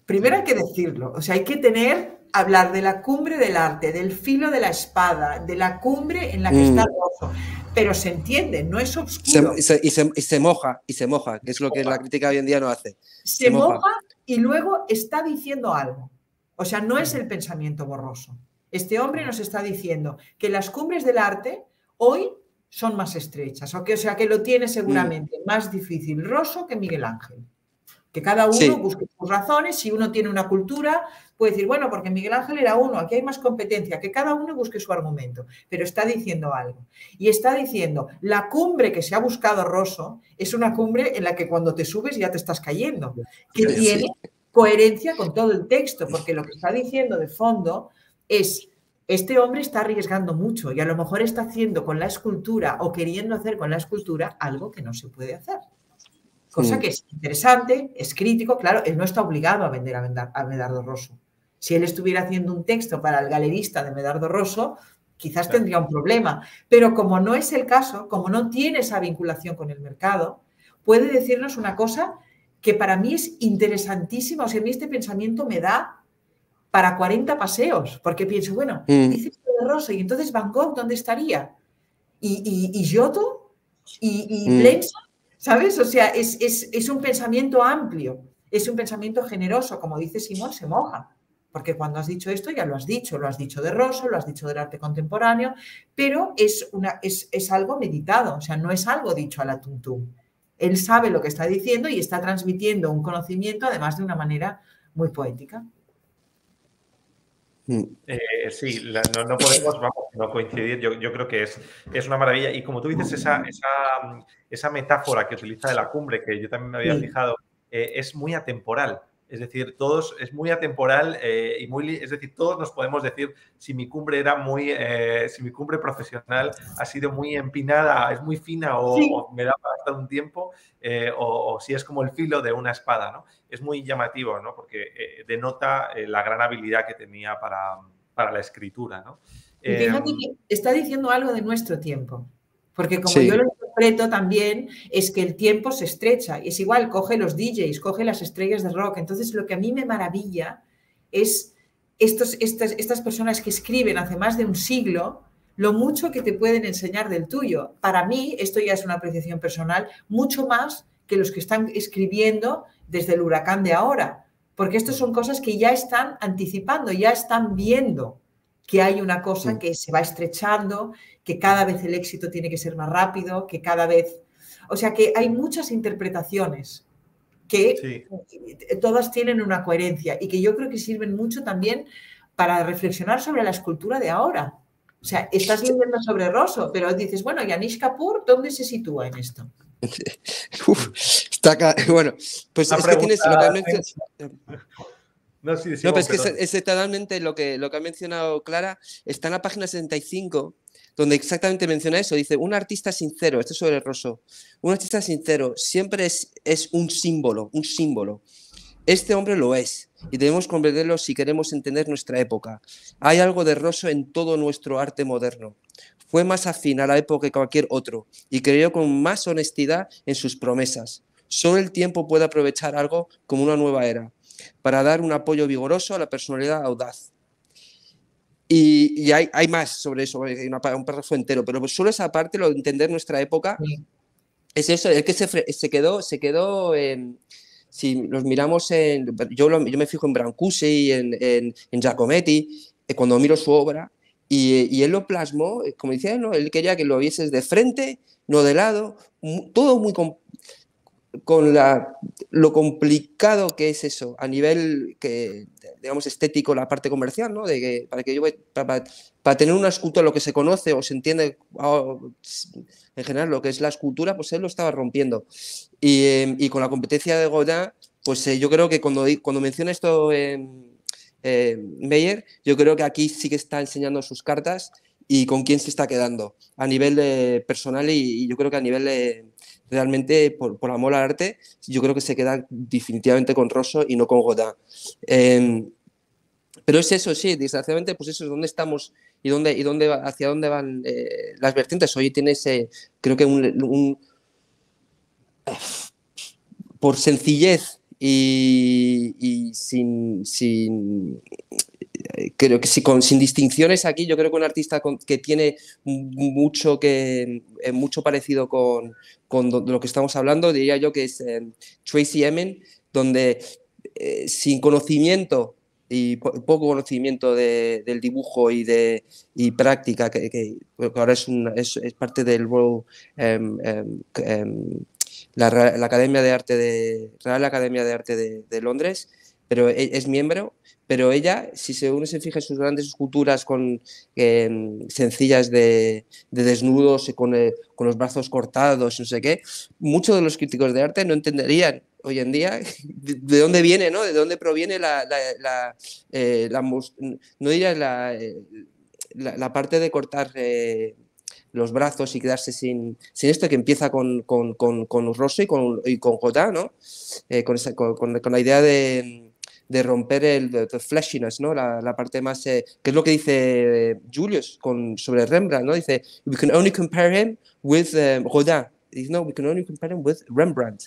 primero hay que decirlo, o sea, hay que tener, hablar de la cumbre del arte, del filo de la espada, de la cumbre en la que mm. está Rosso, pero se entiende, no es obscuro. Se, se, y, se, y se moja, y se moja, que es lo que la crítica hoy en día no hace. Se, se moja. moja y luego está diciendo algo, o sea, no es el pensamiento borroso. Este hombre nos está diciendo que las cumbres del arte hoy son más estrechas, o, que, o sea que lo tiene seguramente mm. más difícil Rosso que Miguel Ángel, que cada uno sí. busque sus razones. Si uno tiene una cultura puede decir, bueno, porque Miguel Ángel era uno, aquí hay más competencia, que cada uno busque su argumento, pero está diciendo algo, y está diciendo, la cumbre que se ha buscado Rosso es una cumbre en la que cuando te subes ya te estás cayendo, que sí. tiene coherencia con todo el texto, porque lo que está diciendo de fondo es: este hombre está arriesgando mucho y a lo mejor está haciendo con la escultura o queriendo hacer con la escultura algo que no se puede hacer. Cosa sí. que es interesante, es crítico. Claro, él no está obligado a vender a Medardo Rosso. Si él estuviera haciendo un texto para el galerista de Medardo Rosso, quizás claro. tendría un problema. Pero como no es el caso, como no tiene esa vinculación con el mercado, puede decirnos una cosa que para mí es interesantísima. O sea, a mí este pensamiento me da para cuarenta paseos, porque pienso, bueno, mm. dice de Rosso, y entonces Van Gogh, ¿dónde estaría? ¿Y, y, y Giotto? ¿Y, y mm. Plensa? ¿Sabes? O sea, es, es, es un pensamiento amplio, es un pensamiento generoso, como dice Simón, se moja, porque cuando has dicho esto ya lo has dicho, lo has dicho de Rosso, lo has dicho del arte contemporáneo, pero es, una, es, es algo meditado, o sea, no es algo dicho a la tuntum. Él sabe lo que está diciendo y está transmitiendo un conocimiento, además de una manera muy poética. Eh, sí, la, no, no podemos vamos, no coincidir, yo, yo creo que es, es una maravilla, y como tú dices, esa, esa, esa metáfora que utiliza de la cumbre, que yo también me había fijado, eh, es muy atemporal, es decir, todos, es muy atemporal eh, y muy, es decir, todos nos podemos decir si mi cumbre era muy, eh, si mi cumbre profesional ha sido muy empinada, es muy fina o, sí. o me da para gastar un tiempo eh, o, o si es como el filo de una espada, ¿no? Es muy llamativo, ¿no? Porque eh, denota eh, la gran habilidad que tenía para, para la escritura, ¿no? Eh, Fíjate que está diciendo algo de nuestro tiempo, porque como sí. yo lo interpreto también es que el tiempo se estrecha, es igual, coge los D Js, coge las estrellas de rock, entonces lo que a mí me maravilla es estos, estas, estas personas que escriben hace más de un siglo, lo mucho que te pueden enseñar del tuyo. Para mí, esto ya es una apreciación personal, mucho más que los que están escribiendo desde el huracán de ahora, porque estas son cosas que ya están anticipando, ya están viendo que hay una cosa que se va estrechando, que cada vez el éxito tiene que ser más rápido, que cada vez... O sea, que hay muchas interpretaciones que sí. todas tienen una coherencia y que yo creo que sirven mucho también para reflexionar sobre la escultura de ahora. O sea, estás leyendo sobre Rosso, pero dices, bueno, ¿y Anish Kapur dónde se sitúa en esto? Uf, está acá. Bueno, pues la es pregunta, que tienes... Localmente... No, sí, decimos, no, pero es que es exactamente lo que, lo que ha mencionado Clara, está en la página setenta y cinco, donde exactamente menciona eso, dice, un artista sincero, esto es sobre Rosso, un artista sincero siempre es, es un símbolo, un símbolo. Este hombre lo es, y debemos comprenderlo si queremos entender nuestra época. Hay algo de Rosso en todo nuestro arte moderno. Fue más afín a la época que cualquier otro, y creyó con más honestidad en sus promesas. Solo el tiempo puede aprovechar algo como una nueva era, para dar un apoyo vigoroso a la personalidad audaz. Y, y hay, hay más sobre eso, hay una, un párrafo entero, pero solo esa parte, lo de entender nuestra época, sí. es eso, el que se, se quedó, se quedó en, si los miramos en, yo, lo, yo me fijo en Brancusi, en, en, en Giacometti, cuando miro su obra, y, y él lo plasmó, como decía, ¿no? Él quería que lo vieses de frente, no de lado, todo muy complejo, con la, lo complicado que es eso, a nivel que, digamos, estético la parte comercial, ¿no? De que, para, que yo, para, para tener una escultura, lo que se conoce o se entiende en general lo que es la escultura, pues él lo estaba rompiendo. Y, eh, y con la competencia de Rodin, pues eh, yo creo que cuando, cuando menciona esto eh, eh, Meyer, yo creo que aquí sí que está enseñando sus cartas y con quién se está quedando a nivel eh, personal y, y yo creo que a nivel... Eh, realmente por, por amor al arte, yo creo que se queda definitivamente con Rosso y no con Godin. Eh, pero es eso, sí, desgraciadamente, pues eso es donde estamos y, dónde, y dónde, hacia dónde van eh, las vertientes. Hoy tienes, eh, creo que un, un... por sencillez y, y sin... sin creo que si con, sin distinciones aquí, yo creo que un artista con, que tiene mucho, que, mucho parecido con, con do, de lo que estamos hablando, diría yo que es eh, Tracey Emin, donde eh, sin conocimiento y po poco conocimiento de, del dibujo y de y práctica, que, que, que ahora es, una, es, es parte del World, um, um, um, la, la Academia de Arte de, Real Academia de Arte de, de Londres, pero es, es miembro. Pero ella, si se uno se fija en sus grandes esculturas con, eh, sencillas de, de desnudos, con, eh, con los brazos cortados, no sé qué, muchos de los críticos de arte no entenderían hoy en día de, de dónde viene, ¿no? De dónde proviene la, la, la, eh, la no diría la, eh, la, la parte de cortar eh, los brazos y quedarse sin, sin esto, que empieza con, con, con, con Rosso y con, y con Godin, ¿no? Eh, con, esa, con, con la idea de... de romper el the fleshiness, ¿no? La, la parte más... Eh, que es lo que dice eh, Julius con, sobre Rembrandt, ¿no? Dice, we can only compare him with eh, Rodin. Dice, no, we can only compare him with Rembrandt,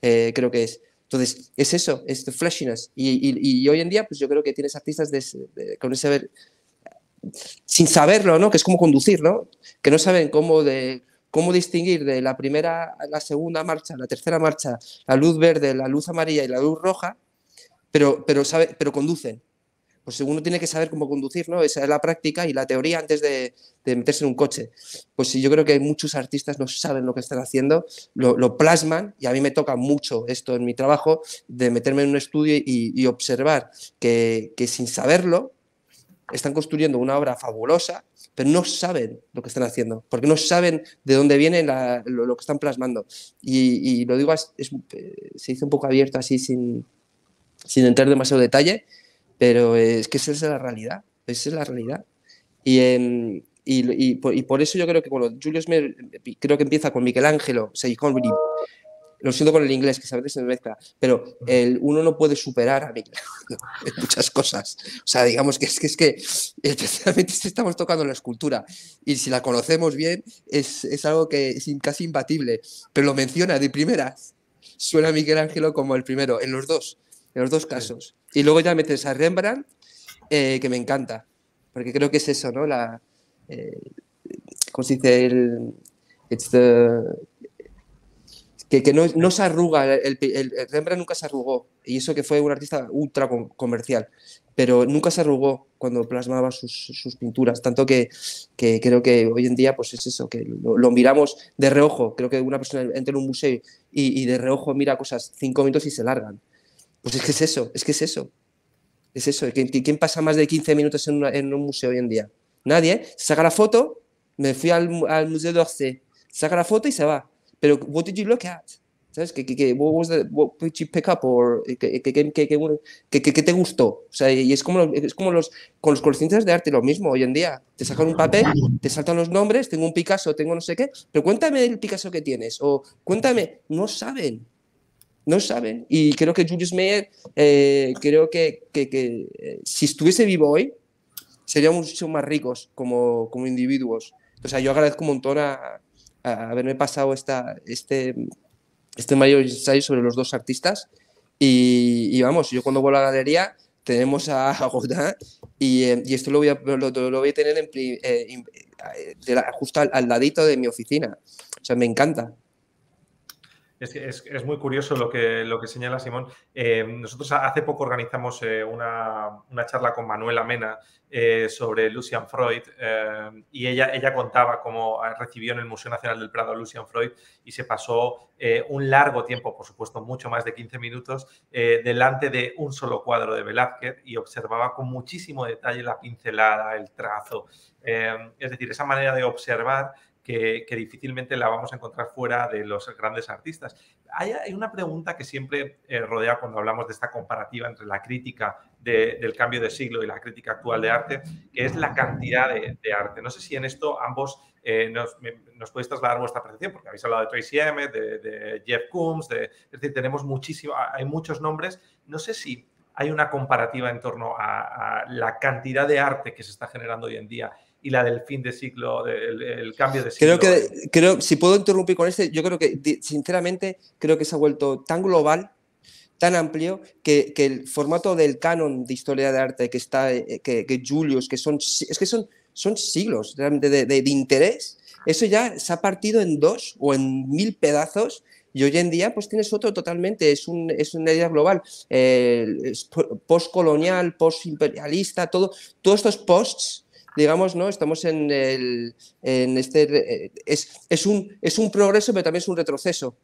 eh, creo que es. Entonces, es eso, es the fleshiness. Y, y, y hoy en día, pues yo creo que tienes artistas de, de, con ese... Ver, sin saberlo, ¿no? Que es como conducir, ¿no? Que no saben cómo de... cómo distinguir de la primera a la segunda marcha, la tercera marcha, la luz verde, la luz amarilla y la luz roja, Pero, pero, sabe, pero conducen. Pues uno tiene que saber cómo conducir, ¿no? Esa es la práctica y la teoría antes de, de meterse en un coche. Pues yo creo que muchos artistas no saben lo que están haciendo, lo, lo plasman, y a mí me toca mucho esto en mi trabajo, de meterme en un estudio y, y observar que, que sin saberlo están construyendo una obra fabulosa, pero no saben lo que están haciendo, porque no saben de dónde viene la, lo, lo que están plasmando. Y, y lo digo, es, es, se dice un poco abierto así, sin... sin entrar demasiado detalle, pero es que esa es la realidad, esa es la realidad. Y, en, y, y, por, y por eso yo creo que cuando Julius Meier, creo que empieza con Miguel Ángel, o sea, con, lo siento con el inglés, que a veces se me mezcla, pero el, uno no puede superar a Miguel Ángel en muchas cosas. O sea, digamos que es que, es que especialmente si estamos tocando la escultura y si la conocemos bien, es, es algo que es casi imbatible, pero lo menciona de primeras, suena a Miguel Ángel como el primero, en los dos. En los dos casos. Y luego ya metes a Rembrandt, eh, que me encanta, porque creo que es eso, ¿no? La, eh, ¿cómo se dice? El, it's the, que que no, no se arruga, el, el, el Rembrandt nunca se arrugó, y eso que fue un artista ultra comercial, pero nunca se arrugó cuando plasmaba sus, sus pinturas, tanto que, que creo que hoy en día pues es eso, que lo, lo miramos de reojo. Creo que una persona entra en un museo y, y de reojo mira cosas cinco minutos y se largan. Pues es que es eso, es que es eso, es eso. ¿Quién pasa más de quince minutos en, una, en un museo hoy en día? Nadie. Saca la foto, me fui al, al Museo d'Orsay, saca la foto y se va. Pero, what did you look at? ¿Sabes? ¿Qué, qué, qué, what was the, what did you pick up? Or, ¿qué, qué, qué, qué, qué, qué, ¿Qué te gustó? O sea, y es como, es como los, con los coleccionistas de arte lo mismo hoy en día. Te sacan un papel, te saltan los nombres, tengo un Picasso, tengo no sé qué, pero cuéntame el Picasso que tienes, o cuéntame, no saben. No saben, y creo que Julius Meier, eh, creo que, que, que eh, si estuviese vivo hoy, seríamos mucho más ricos como, como individuos. O sea, yo agradezco un montón a, a haberme pasado esta, este, este mayor ensayo sobre los dos artistas. Y, y vamos, yo cuando vuelvo a la galería tenemos a Godin y, eh, y esto lo voy a, lo, lo voy a tener en, eh, de la, justo al, al ladito de mi oficina. O sea, me encanta. Es, es, es muy curioso lo que, lo que señala Simón. Eh, nosotros hace poco organizamos eh, una, una charla con Manuela Mena eh, sobre Lucian Freud eh, y ella, ella contaba cómo recibió en el Museo Nacional del Prado a Lucian Freud y se pasó eh, un largo tiempo, por supuesto mucho más de quince minutos, eh, delante de un solo cuadro de Velázquez y observaba con muchísimo detalle la pincelada, el trazo. Eh, es decir, esa manera de observar Que, que difícilmente la vamos a encontrar fuera de los grandes artistas. Hay, hay una pregunta que siempre eh, rodea cuando hablamos de esta comparativa entre la crítica de, del cambio de siglo y la crítica actual de arte, que es la cantidad de, de arte. No sé si en esto ambos eh, nos, me, nos podéis trasladar vuestra percepción, porque habéis hablado de Tracey Emin, de, de Jeff Koons, de, es decir, tenemos muchísimo, hay muchos nombres. No sé si hay una comparativa en torno a, a la cantidad de arte que se está generando hoy en día y la del fin de siglo, del el cambio de siglo. Creo que, creo, si puedo interrumpir con este, yo creo que, sinceramente, creo que se ha vuelto tan global, tan amplio, que, que el formato del canon de historia de arte que está, que, que Julius, que son, es que son, son siglos realmente de, de, de interés, eso ya se ha partido en dos o en mil pedazos. Y hoy en día pues tienes otro totalmente, es, un, es una idea global, eh, postcolonial, postimperialista, todo, todos estos posts, digamos, ¿no? Estamos en, el, en este, es, es, un, es un progreso pero también es un retroceso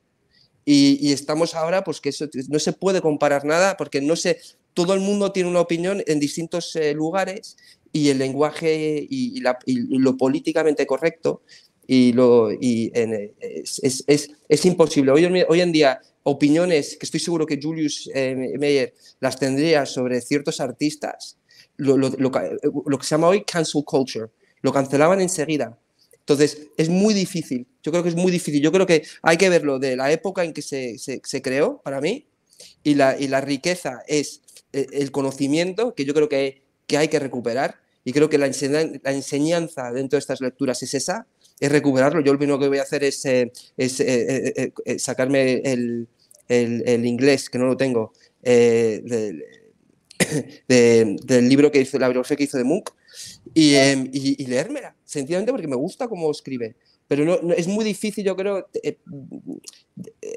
y, y estamos ahora pues que eso, no se puede comparar nada porque no se, todo el mundo tiene una opinión en distintos eh, lugares y el lenguaje y, y, la, y lo políticamente correcto y, lo, y en, es, es, es, es imposible. Hoy, hoy en día opiniones que estoy seguro que Julius eh, Meier las tendría sobre ciertos artistas, lo, lo, lo, lo que se llama hoy cancel culture, lo cancelaban enseguida. Entonces es muy difícil, yo creo que es muy difícil, yo creo que hay que verlo de la época en que se, se, se creó para mí y la, y la riqueza es el conocimiento que yo creo que, que hay que recuperar y creo que la enseñanza, la enseñanza dentro de estas lecturas es esa, es recuperarlo. Yo lo único que voy a hacer es, eh, es eh, eh, eh, sacarme el, el, el inglés, que no lo tengo, eh, de, de, del libro que hizo, la biografía que hizo de Munch, y, eh, y, y leérmela, sencillamente porque me gusta cómo escribe. Pero no, no, es muy difícil, yo creo, eh, eh,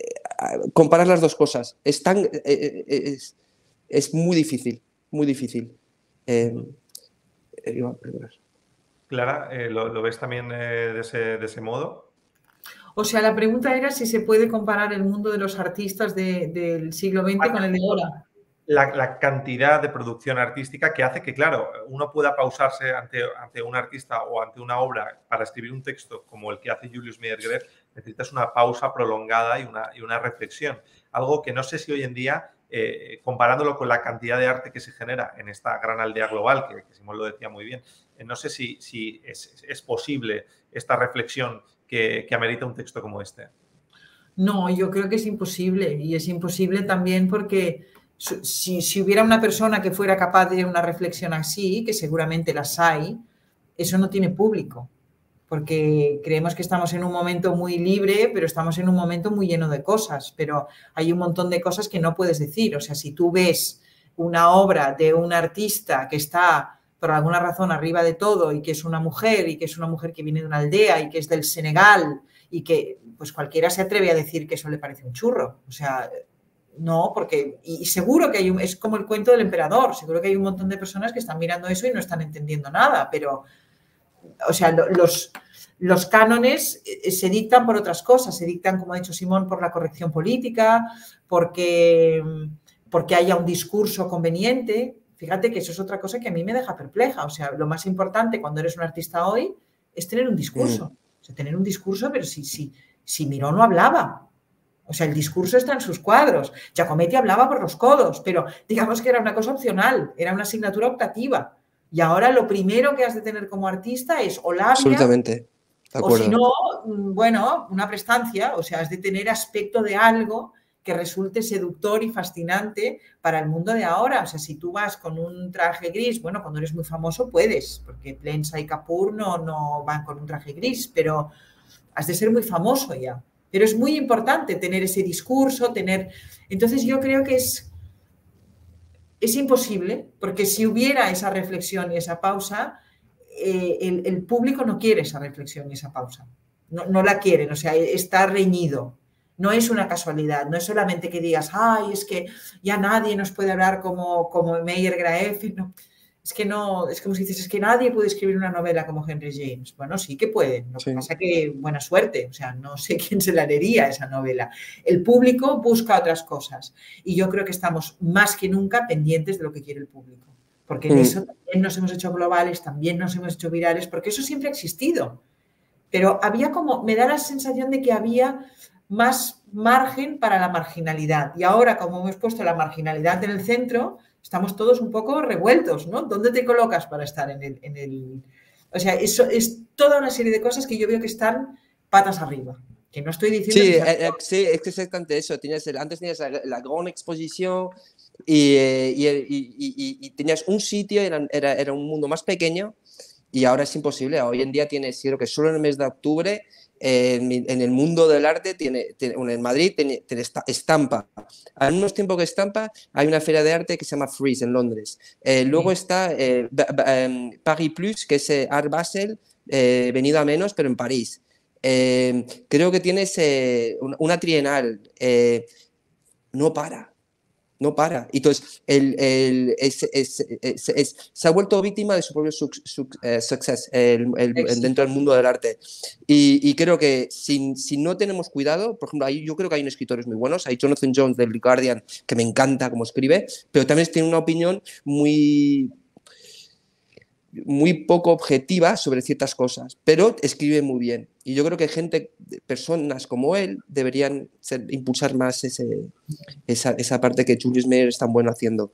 comparar las dos cosas. Es, tan, eh, eh, es, es muy difícil, muy difícil. Eh, eh, Clara, eh, ¿lo, ¿lo ves también eh, de, ese, de ese modo? O sea, la pregunta era si se puede comparar el mundo de los artistas de, del siglo veinte ah, con el de ahora. La, la cantidad de producción artística que hace que, claro, uno pueda pausarse ante, ante un artista o ante una obra para escribir un texto como el que hace Julius Meier-Graefe, necesitas una pausa prolongada y una, y una reflexión. Algo que no sé si hoy en día, eh, comparándolo con la cantidad de arte que se genera en esta gran aldea global, que, que Simón lo decía muy bien, eh, no sé si, si es, es posible esta reflexión que, que amerita un texto como este. No, yo creo que es imposible y es imposible también porque... Si, si hubiera una persona que fuera capaz de una reflexión así, que seguramente las hay, eso no tiene público, porque creemos que estamos en un momento muy libre, pero estamos en un momento muy lleno de cosas, pero hay un montón de cosas que no puedes decir. O sea, si tú ves una obra de un artista que está por alguna razón arriba de todo y que es una mujer y que es una mujer que viene de una aldea y que es del Senegal y que pues cualquiera se atreve a decir que eso le parece un churro, o sea... No, porque y seguro que hay un, es como el cuento del emperador, seguro que hay un montón de personas que están mirando eso y no están entendiendo nada, pero, o sea, los, los cánones se dictan por otras cosas, se dictan, como ha dicho Simón, por la corrección política, porque, porque haya un discurso conveniente. Fíjate que eso es otra cosa que a mí me deja perpleja, o sea, lo más importante cuando eres un artista hoy es tener un discurso, o sea, tener un discurso, pero si, si, si Miró no hablaba. O sea, el discurso está en sus cuadros. Giacometti hablaba por los codos, pero digamos que era una cosa opcional, era una asignatura optativa. Y ahora lo primero que has de tener como artista es o labia, absolutamente. De acuerdo. O si no, bueno, una prestancia, o sea, has de tener aspecto de algo que resulte seductor y fascinante para el mundo de ahora. O sea, si tú vas con un traje gris, bueno, cuando eres muy famoso puedes, porque Plensa y Kapur no, no van con un traje gris, pero has de ser muy famoso ya. Pero es muy importante tener ese discurso, tener... Entonces yo creo que es, es imposible, porque si hubiera esa reflexión y esa pausa, eh, el, el público no quiere esa reflexión y esa pausa. No, no la quieren, o sea, está reñido. No es una casualidad, no es solamente que digas, ay, es que ya nadie nos puede hablar como, como Meier-Graefe. No. Es que no, es como si dices, es que nadie puede escribir una novela como Henry James. Bueno, sí que pueden, lo que sí. pasa que buena suerte, o sea, no sé quién se la leería esa novela. El público busca otras cosas y yo creo que estamos más que nunca pendientes de lo que quiere el público. Porque de eso también nos hemos hecho globales, también nos hemos hecho virales, porque eso siempre ha existido. Pero había como, me da la sensación de que había más margen para la marginalidad. Y ahora, como hemos puesto la marginalidad en el centro, estamos todos un poco revueltos, ¿no? ¿Dónde te colocas para estar en el... en el... O sea, eso es toda una serie de cosas que yo veo que están patas arriba. Que no estoy diciendo... Sí, que... eh, sí es exactamente eso. Tenías el, antes tenías la, la gran exposición... Y, y, y, y, y tenías un sitio, era, era, era un mundo más pequeño y ahora es imposible. Hoy en día tienes, creo que solo en el mes de octubre, eh, en, en el mundo del arte, tiene, tiene, en Madrid, tiene, tiene Estampa. Al mismo tiempo que Estampa, hay una feria de arte que se llama Frieze en Londres. Eh, luego está eh, Paris Plus, que es eh, Art Basel, eh, venido a menos, pero en París. Eh, creo que tienes eh, una trienal. Eh, no para. No para. Entonces, el, el, es, es, es, es, se ha vuelto víctima de su propio su, su, eh, success el, el, el, dentro del mundo del arte. Y, y creo que si, si no tenemos cuidado, por ejemplo, ahí yo creo que hay unos escritores muy buenos. Hay Jonathan Jones del Guardian, que me encanta cómo escribe, pero también tiene una opinión muy, muy poco objetiva sobre ciertas cosas, pero escribe muy bien. Y yo creo que gente, personas como él deberían ser, impulsar más ese, esa, esa parte que Julius Meier es tan bueno haciendo,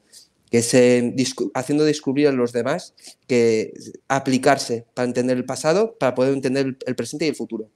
que es eh, discu haciendo descubrir a los demás, que aplicarse para entender el pasado, para poder entender el presente y el futuro.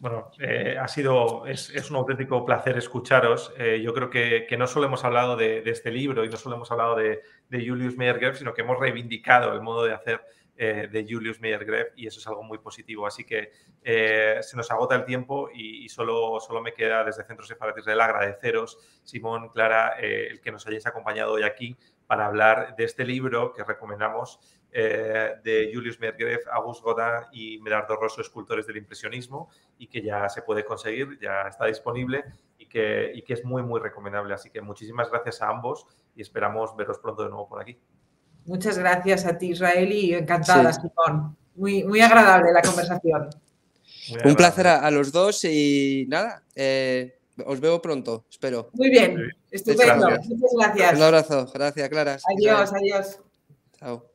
Bueno, eh, ha sido, es, es un auténtico placer escucharos. Eh, yo creo que, que no solo hemos hablado de, de este libro y no solo hemos hablado de, de Julius Meier-Graefe, sino que hemos reivindicado el modo de hacer de Julius Meier-Graefe y eso es algo muy positivo. Así que eh, se nos agota el tiempo y, y solo, solo me queda desde Centro Sefarad Israel agradeceros, Simón, Clara, eh, el que nos hayáis acompañado hoy aquí para hablar de este libro que recomendamos eh, de Julius Meier-Graefe, Auguste Rodin y Medardo Rosso, escultores del impresionismo, y que ya se puede conseguir, ya está disponible y que, y que es muy, muy recomendable. Así que muchísimas gracias a ambos y esperamos veros pronto de nuevo por aquí. Muchas gracias a ti, Israel, y encantada, sí. Simón. Muy, muy agradable la conversación. Agradable. Un placer a, a los dos y nada, eh, os veo pronto, espero. Muy bien, estupendo. Gracias. Muchas gracias. Un abrazo, gracias, Clara. Adiós, Israel. Adiós. Chao.